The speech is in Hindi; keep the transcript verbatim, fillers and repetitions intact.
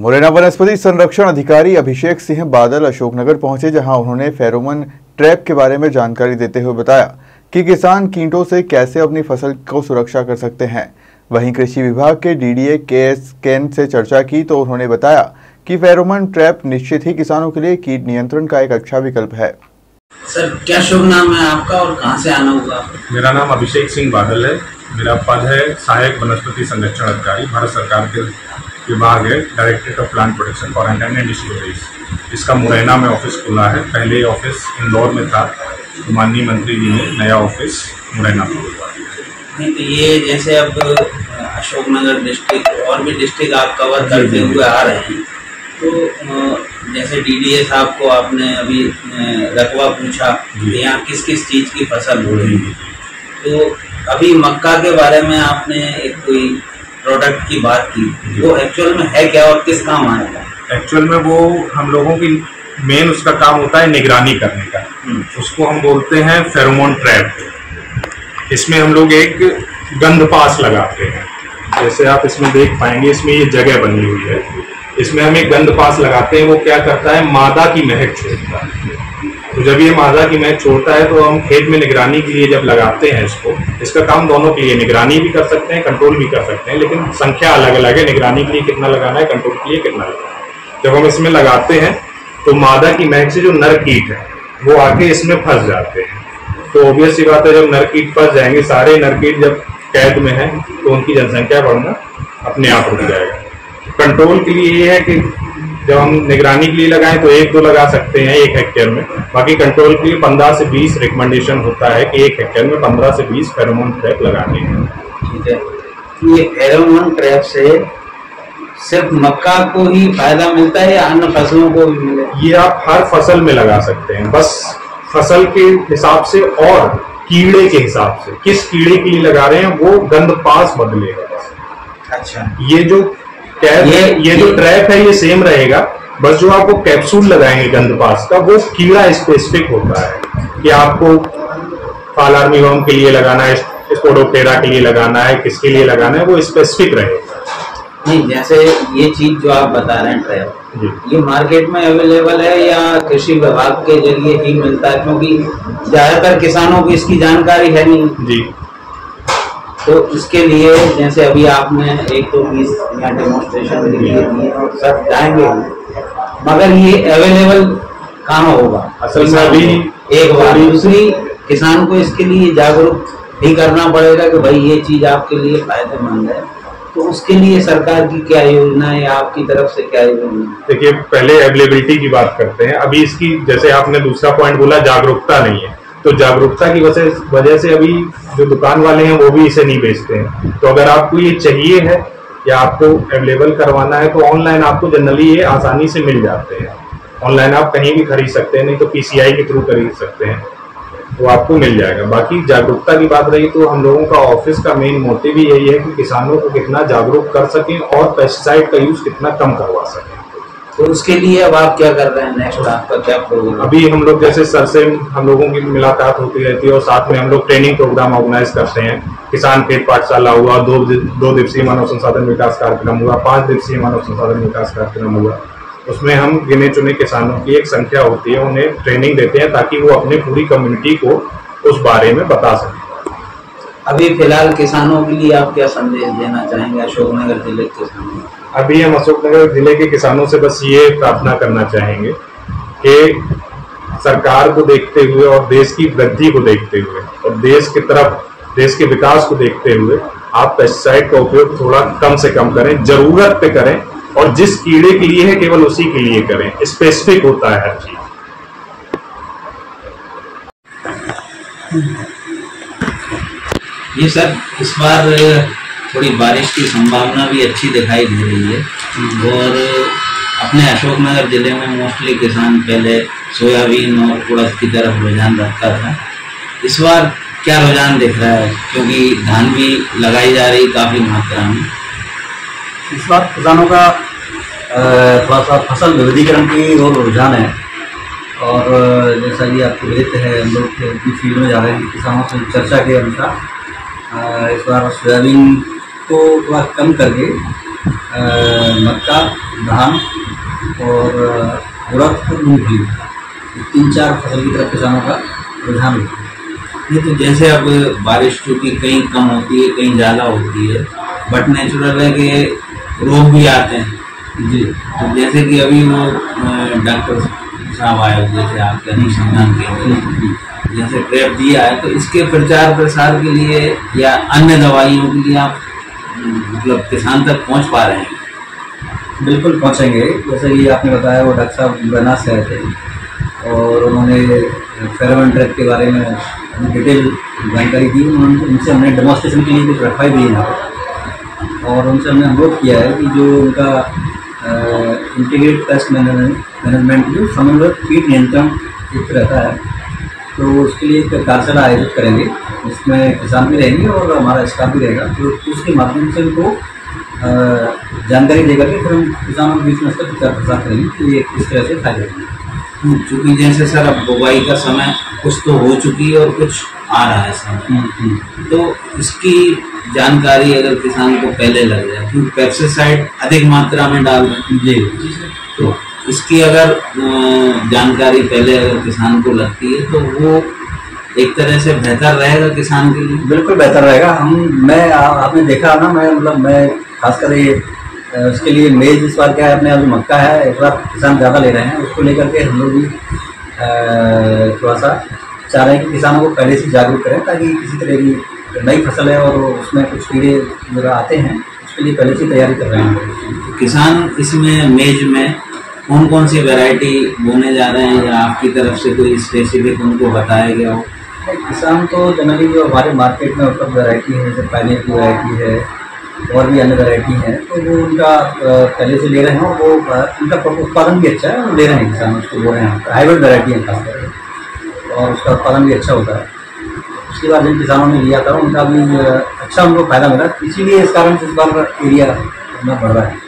मुरैना वनस्पति संरक्षण अधिकारी अभिषेक सिंह बादल अशोकनगर पहुंचे, जहां उन्होंने फेरोमोन ट्रैप के बारे में जानकारी देते हुए बताया कि किसान कीटों से कैसे अपनी फसल को सुरक्षा कर सकते हैं। वहीं कृषि विभाग के डीडीए केएस केन से चर्चा की तो उन्होंने बताया कि फेरोमोन ट्रैप निश्चित ही किसानों के लिए कीट नियंत्रण का एक अच्छा विकल्प है। सर, क्या शुभ नाम है आपका और कहाँ से आना होगा? मेरा नाम अभिषेक सिंह बादल है। मेरा पद है सहायक वनस्पति संरक्षण अधिकारी, भारत सरकार के विभाग है, directorate of plant protection and industries. इसका मुरैना में ऑफिस खुला है, पहले ये ऑफिस इंदौर में था, तो माननीय मंत्री जी ने नया ऑफिस मुरैना में खुलवा दिया। तो ये जैसे अब अशोकनगर डिस्ट्रिक्ट और भी डिस्ट्रिक्ट आप कवर करते हुए आ रहे हैं, तो जैसे डीडीए साहब को आपने अभी रकबा पूछा कि यहाँ किस किस चीज़ की फसल हो रही है, तो अभी मक्का के बारे में आपने एक कोई प्रोडक्ट की बात की, वो एक्चुअल में है क्या और किस काम आएगा? एक्चुअल में वो हम लोगों की मेन उसका काम होता है निगरानी करने का, उसको हम बोलते हैं फेरोमोन ट्रैप। इसमें हम लोग एक गंध पास लगाते हैं, जैसे आप इसमें देख पाएंगे, इसमें ये जगह बनी हुई है, इसमें हम एक गंध पास लगाते हैं। वो क्या करता है, मादा की महक छोड़ता है। तो जब ये मादा की महक छोड़ता है तो हम खेत में निगरानी के लिए जब लगाते हैं इसको, इसका काम दोनों के लिए, निगरानी भी कर सकते हैं, कंट्रोल भी कर सकते हैं, लेकिन संख्या अलग अलग है। निगरानी के लिए कितना लगाना है, कंट्रोल के लिए कितना लगाना है। जब हम इसमें लगाते हैं तो मादा की महक से जो नर कीट है वो आके इसमें फंस जाते हैं। तो ऑब्वियस सी बात है, जब नर कीट फंस जाएंगे, सारे नर कीट जब कैद में हैं, तो उनकी जनसंख्या बढ़ना अपने आप रुक जाएगा। कंट्रोल के लिए ये है कि जब हम निगरानी के लिए लगाएं तो एक दो लगा सकते हैं एक हेक्टेयर में, बाकी कंट्रोल के लिए पंद्रह से बीस रिकमेंडेशन होता है कि एक हेक्टेयर में पंद्रह से बीस फेरोमोन ट्रैप लगाने हैं। ठीक है, ये फेरोमोन ट्रैप से सिर्फ मक्का को ही फायदा मिलता है या अन्य फसलों को भी मिले? ये आप हर फसल में लगा सकते हैं, बस फसल के हिसाब से और कीड़े के हिसाब से, किस कीड़े के लिए लगा रहे हैं वो गंध पास बदलेगा। अच्छा, ये जो ये ये जो ट्रैप है ये सेम रहेगा, बस जो आपको कैप्सूल लगाएंगे गंधपास का वो कीड़ा स्पेसिफिक होता है कि आपको फॉल आर्मी वर्म के लिए लगाना है, स्पोडोप्टेरा के लिए लगाना है, किसके लिए लगाना है, वो स्पेसिफिक रहेगा। नहीं, जैसे ये चीज जो आप बता रहे हैं ट्रैप, ये मार्केट में अवेलेबल है या कृषि विभाग के जरिए ही मिलता है? क्योंकि ज्यादातर किसानों को इसकी जानकारी है नहीं जी, तो इसके लिए जैसे अभी आपने एक तो बीस यहाँ डेमोन्स्ट्रेशन दिए सब जाएंगे, मगर ये अवेलेबल कहाँ होगा असल में? अभी एक बार दूसरी किसान को इसके लिए जागरूक भी करना पड़ेगा कि भाई ये चीज़ आपके लिए फायदेमंद है, तो उसके लिए सरकार की क्या योजना है, आपकी तरफ से क्या योजना है? देखिए, पहले अवेलेबिलिटी की बात करते हैं। अभी इसकी जैसे आपने दूसरा पॉइंट बोला, जागरूकता नहीं है, तो जागरूकता की वजह से अभी जो दुकान वाले हैं वो भी इसे नहीं बेचते हैं। तो अगर आपको ये चाहिए है या आपको अवेलेबल करवाना है तो ऑनलाइन आपको जनरली ये आसानी से मिल जाते हैं। ऑनलाइन आप कहीं भी खरीद सकते हैं, नहीं तो पीसीआई के थ्रू खरीद सकते हैं, वो तो आपको मिल जाएगा। बाकी जागरूकता की बात रही तो हम लोगों का ऑफिस का मेन मोटिव ही यही है कि किसानों को कितना जागरूक कर सकें और पेस्टिसाइड का यूज़ कितना कम करवा सकें। तो उसके लिए अब आप क्या कर रहे हैं, नेक्स्ट आपका क्या प्रोग्राम? अभी हम लोग जैसे सर से हम लोगों की मुलाकात होती रहती है और साथ में हम लोग ट्रेनिंग प्रोग्राम ऑर्गेनाइज करते हैं। किसान खेत पाठशाला हुआ, दो दो दिवसीय मानव संसाधन विकास कार्यक्रम हुआ, पाँच दिवसीय मानव संसाधन विकास कार्यक्रम हुआ। उसमें हम गिने चुने किसानों की एक संख्या होती है, उन्हें ट्रेनिंग देते हैं ताकि वो अपने पूरी कम्युनिटी को उस बारे में बता सकें। अभी फिलहाल किसानों के लिए आप क्या संदेश देना चाहेंगे अशोकनगर जिले के किसानों? अभी हम अशोकनगर ज़िले के किसानों से बस ये प्रार्थना करना चाहेंगे कि सरकार को देखते हुए और देश की वृद्धि को देखते हुए और देश की तरफ, देश के विकास को देखते हुए आप पेस्टिसाइड का उपयोग थोड़ा कम से कम करें, ज़रूरत पे करें, और जिस कीड़े के लिए है केवल उसी के लिए करें, स्पेसिफिक होता है हर चीज़। ये सर, इस बार थोड़ी बारिश की संभावना भी अच्छी दिखाई दे रही है और अपने अशोकनगर ज़िले में मोस्टली किसान पहले सोयाबीन और उड़द की तरफ रुझान रखता था, इस बार क्या रुझान दिख रहा है? क्योंकि धान भी लगाई जा रही काफ़ी मात्रा में। इस बार किसानों का थोड़ा सा फसल विविधीकरण की ओर रुझान है और जैसा ये आपको विदित है, हम लोग फील्ड में जा रहे हैं, किसानों से चर्चा के अनुसार इस बार सोयाबीन को थोड़ा कम करके मक्का, धान और उड़द और मूंगफली, तीन चार फसल की तरफ किसानों का रुझान होता है। नहीं तो जैसे अब बारिश चूँकि कहीं कम होती है कहीं ज़्यादा होती है, बट नेचुरल है कि रोग भी आते हैं जी। तो जैसे कि अभी वो डॉक्टर साहब आए, जैसे आपके अनुसंधान के जैसे ट्रैप दिया है, तो इसके प्रचार प्रसार के लिए या अन्य दवाइयों के लिए आप मतलब किसान तक पहुंच पा रहे हैं? बिल्कुल पहुंचेंगे। जैसे ये आपने बताया वो डॉक्टर साहब मुरैना से आए थे और उन्होंने फेरोमोन ट्रैप के बारे में डिटेल जानकारी दी। उनसे हमने डेमोस्ट्रेशन के लिए कुछ रखवाई दी है और उनसे हमने अनुरोध किया है कि जो उनका इंटीग्रेटेड पेस्ट मैनेजमेंट जो समन्वय कीट नियंत्रण एक रहता है, तो उसके लिए एक कार्यशाला आयोजित करेंगे, उसमें किसान भी रहेंगे और हमारा स्टाफ भी रहेगा, तो उसके माध्यम से उनको जानकारी दे करके फिर हम किसानों के बीच में उसका प्रचार प्रसार करेंगे कि ये किस तरह से फायदे होंगे। चूँकि जैसे सर अब बुवाई का समय कुछ तो हो चुकी है और कुछ आ रहा है समय, तो इसकी जानकारी अगर किसान को पहले लग जाए, क्योंकि पेस्टिसाइड अधिक मात्रा में डाल रहे जी, तो इसकी अगर जानकारी पहले अगर किसान को लगती है तो वो एक तरह से बेहतर रहेगा किसान के लिए। बिल्कुल बेहतर रहेगा। हम मैं आ, आपने देखा ना, मैं मतलब मैं खासकर ये उसके लिए मेज इस बार क्या है, अपने अभी मक्का है एक बार किसान ज़्यादा ले रहे हैं, उसको लेकर के हम लोग भी थोड़ा सा चाह रहे हैं कि किसानों को पहले से जागरूक करें, ताकि किसी तरह की नई फसल है और उसमें कुछ कीड़े वगैरह आते हैं, उसके लिए पहले से तैयारी कर रहे हैं किसान। इसमें मेज में कौन कौन सी वैरायटी बोने जा रहे हैं या आपकी तरफ से कोई स्पेसिफिक उनको बताया गया हो? किसान तो जनरली जो हमारे मार्केट में उपलब्ध वैरायटी है, जैसे पाइन की वैरायटी है और भी अन्य वैरायटी हैं, तो वो उनका पहले से ले रहे हैं, वो उनका उत्पादन भी अच्छा है और ले रहे हैं किसान, उसको बोल रहे हैं हाइब्रिड वैरायटी है खासकर, और उसका उत्पादन भी अच्छा होता है। उसके बाद जिन किसानों ने लिया था उनका भी अच्छा उनको फायदा मिला, इसीलिए इस कारण से इस बार एरिया बढ़ रहा है।